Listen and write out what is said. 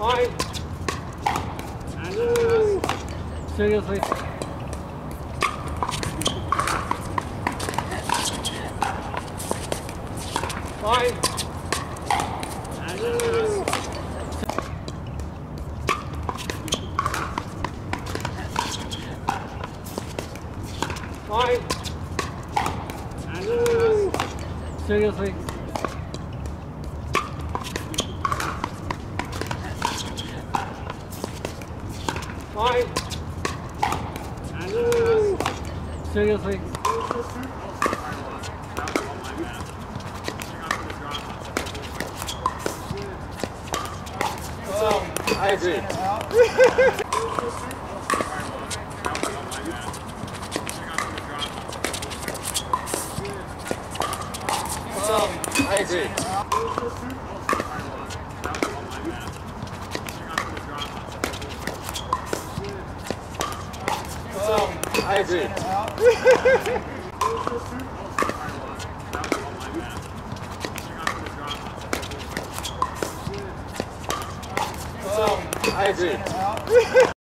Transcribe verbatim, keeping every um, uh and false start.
Fine. Woo. Seriously. Fine. Woo. Fine. Woo. Seriously. Fine. Woo. Seriously. Oh, I agree. I agree. So, I agree. So, I agree.